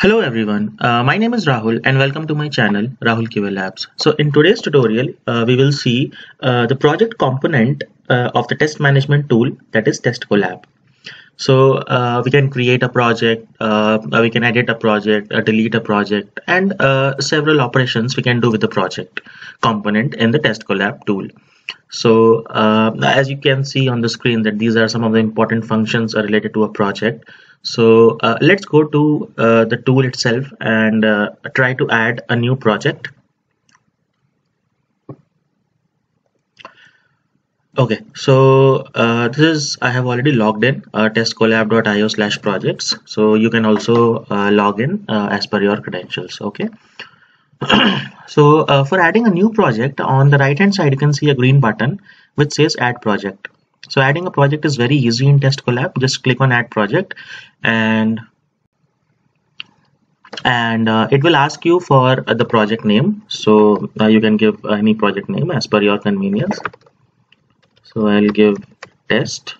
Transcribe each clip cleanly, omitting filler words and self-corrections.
Hello everyone, my name is Rahul and welcome to my channel Rahul QA Labs. So in today's tutorial, we will see the project component of the test management tool, that is TestCollab. So we can create a project, we can edit a project, delete a project, and several operations we can do with the project component in the TestCollab tool. So as you can see on the screen, that these are some of the important functions are related to a project. So let's go to the tool itself and try to add a new project. Okay, so I have already logged in testcollab.io/projects. So you can also log in as per your credentials. Okay. So for adding a new project, on the right hand side you can see a green button which says add project. So adding a project is very easy in TestCollab. Just click on add project and it will ask you for the project name. So you can give any project name as per your convenience. So I'll give test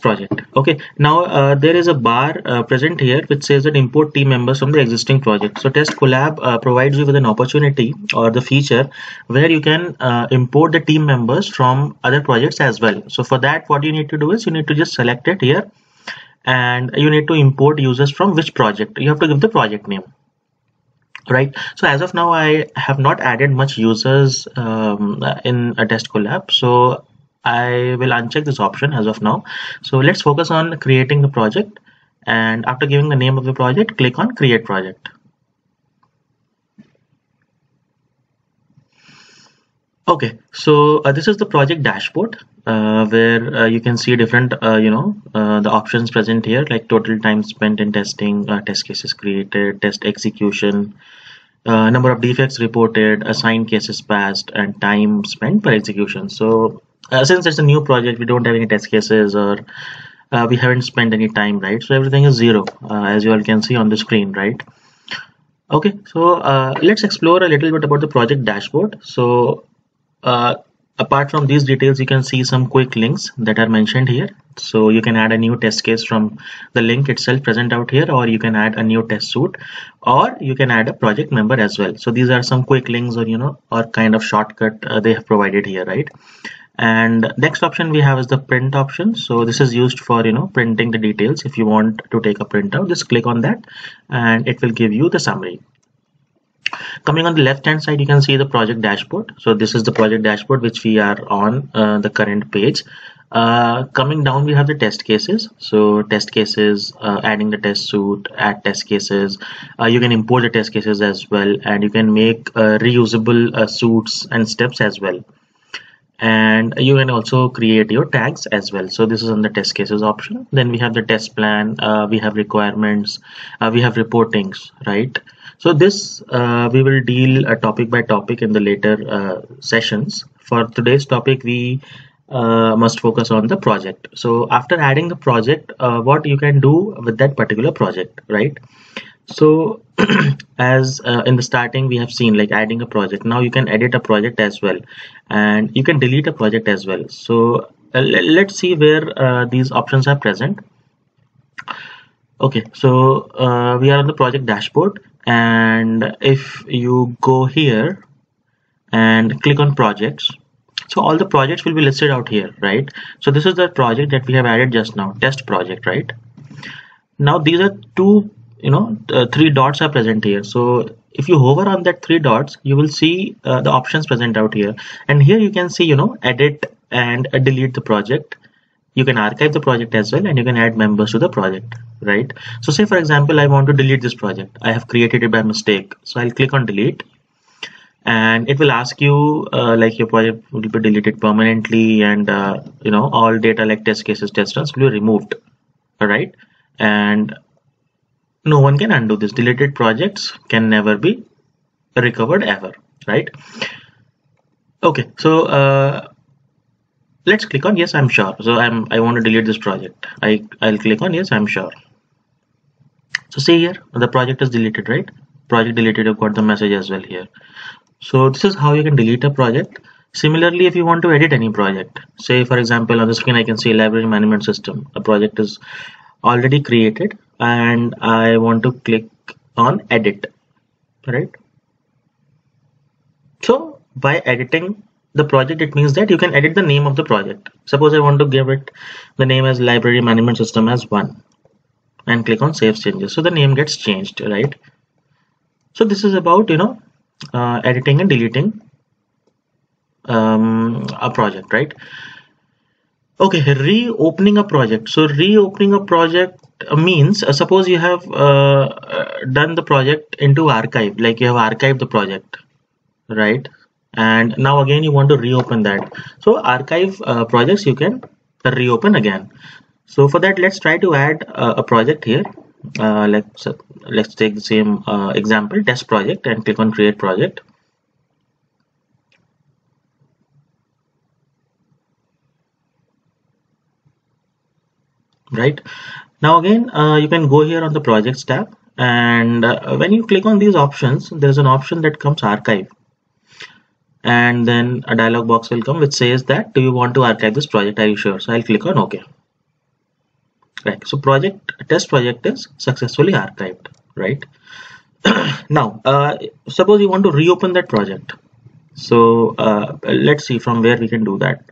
project. Okay, now there is a bar present here which says that import team members from the existing project. So TestCollab provides you with an opportunity or the feature where you can import the team members from other projects as well. So for that, what you need to do is you need to just select it here and you need to import users from which project. You have to give the project name. Right, so as of now I have not added much users in a TestCollab, so I will uncheck this option as of now. So let's focus on creating the project, and after giving the name of the project, click on create project. Okay, so this is the project dashboard where you can see different the options present here, like total time spent in testing, test cases created, test execution, number of defects reported, assigned cases passed, and time spent per execution. So since it's a new project, we don't have any test cases or we haven't spent any time, right? So everything is zero, as you all can see on the screen, right? Okay, so let's explore a little bit about the project dashboard. So apart from these details, you can see some quick links that are mentioned here. So you can add a new test case from the link itself present out here, or you can add a new test suite, or you can add a project member as well. So these are some quick links or kind of shortcut they have provided here, right? And next option we have is the print option. So this is used for printing the details. If you want to take a printout, just click on that and it will give you the summary. Coming on the left hand side, you can see the project dashboard. So this is the project dashboard which we are on, the current page. Coming down, we have the test cases. So test cases, adding the test suite, add test cases. You can import the test cases as well, and you can make reusable suites and steps as well. And you can also create your tags as well. So this is on the test cases option. Then we have the test plan, we have requirements, we have reportings, right? So this we will deal topic by topic in the later sessions. For today's topic, we must focus on the project. So after adding the project, what you can do with that particular project, right? So as in the starting we have seen, like adding a project. Now you can edit a project as well, and you can delete a project as well. So let's see where these options are present. Okay, so we are on the project dashboard, and if you go here and click on projects, so all the projects will be listed out here, right? So this is the project that we have added just now, test project, right? Now these are three dots are present here. So if you hover on that three dots, you will see the options present out here, and here you can see edit and delete the project. You can archive the project as well, and you can add members to the project, right? So say for example, I want to delete this project. I have created it by mistake, so I'll click on delete, and it will ask you like your project will be deleted permanently, and all data like test cases, test runs will be removed. All right, and no one can undo this. Deleted projects can never be recovered ever, right? Okay, so let's click on yes, I'm sure. So I want to delete this project. I'll click on yes, I'm sure. So see here, the project is deleted, right? Project deleted. I've got the message as well here. So this is how you can delete a project. Similarly, if you want to edit any project, say for example on the screen I can see library management system. A project is already created, and I want to click on edit, right? So by editing the project, it means that you can edit the name of the project. Suppose I want to give it the name as library management system as 1 and click on save changes. So the name gets changed, right? So this is about, you know, editing and deleting a project, right? Okay, reopening a project. So reopening a project means, suppose you have done the project into archive, like you have archived the project, right? And now again you want to reopen that. So archive projects you can reopen again. So for that, let's try to add a project here. Let's take the same example, test project, and click on create project. Right now again you can go here on the projects tab, and when you click on these options, there is an option that comes archive, and then a dialog box will come which says that do you want to archive this project, are you sure? So I'll click on OK. Right, so test project is successfully archived, right? Now suppose you want to reopen that project. So let's see from where we can do that.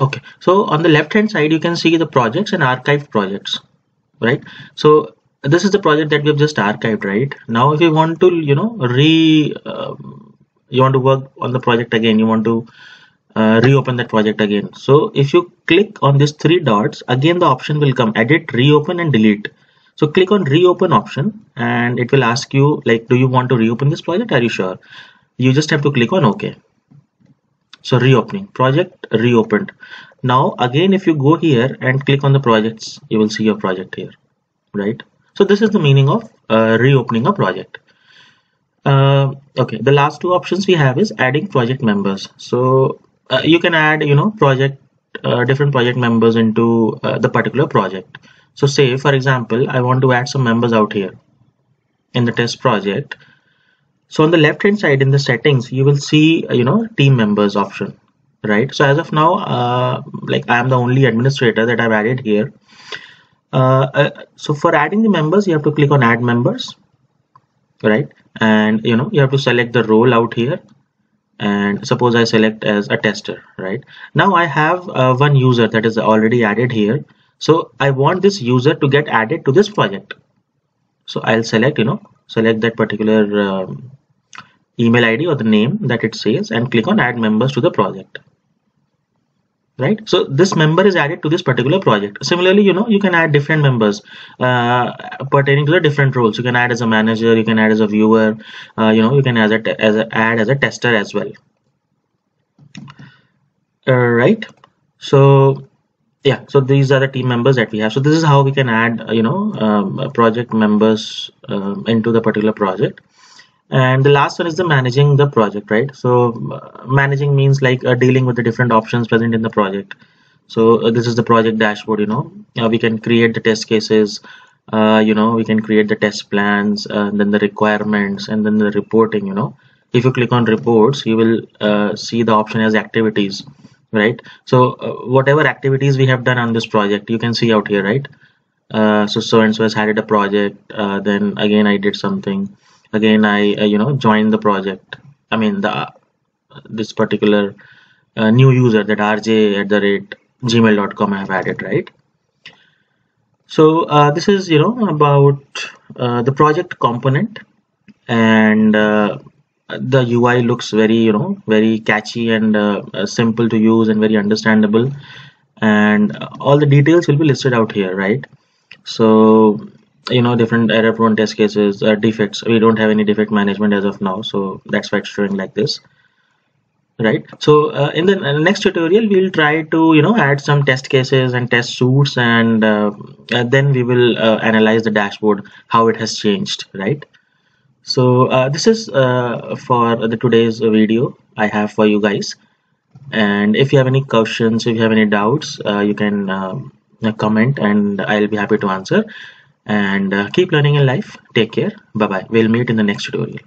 Okay, so on the left hand side you can see the projects and archived projects, right? So this is the project that we've just archived, right? Now if you want to, you know, you want to work on the project again, you want to reopen that project again. So if you click on these three dots, again the option will come edit, reopen and delete. So click on reopen option and it will ask you like, do you want to reopen this project, are you sure? You just have to click on OK. So reopening, project reopened. Now again if you go here and click on the projects, you will see your project here, right? So this is the meaning of reopening a project. Okay, the last two options we have is adding project members. So you can add, you know, different project members into the particular project. So say for example I want to add some members out here in the test project. So on the left hand side in the settings you will see, you know, team members option, right? So as of now like I am the only administrator that I've added here. So for adding the members you have to click on add members, right? And you know, you have to select the role out here, and suppose I select as a tester, right? Now I have one user that is already added here, so I want this user to get added to this project. So I'll select, you know, select that particular email ID or the name that it says and click on add members to the project, right? So this member is added to this particular project. Similarly, you know, you can add different members pertaining to the different roles. You can add as a manager, you can add as a viewer, you know, you can add as a tester as well. Right, so yeah, so these are the team members that we have. So this is how we can add, you know, project members into the particular project. And the last one is the managing the project, right? So managing means like dealing with the different options present in the project. So this is the project dashboard, you know. We can create the test cases, you know, we can create the test plans, and then the requirements, and then the reporting, you know. If you click on reports, you will see the option as activities, right? So whatever activities we have done on this project, you can see out here, right? So and so has added a project, then again I did something. Again I you know, joined the project, I mean this particular new user that rj@gmail.com I have added, right? So this is, you know, about the project component, and the UI looks very, you know, very catchy and simple to use and very understandable, and all the details will be listed out here, right? So you know, different error prone test cases, defects, we don't have any defect management as of now, so that's why it's showing like this, right? So in the next tutorial we'll try to, you know, add some test cases and test suits, and then we will analyze the dashboard, how it has changed, right? So this is for the today's video I have for you guys, and if you have any questions, if you have any doubts, you can comment and I'll be happy to answer. and keep learning in life. Take care. Bye bye. We'll meet in the next tutorial.